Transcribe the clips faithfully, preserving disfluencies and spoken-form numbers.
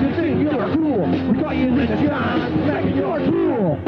You think you're cool? We got you in this job, back in your cool.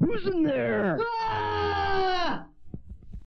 Who's in there? Ah!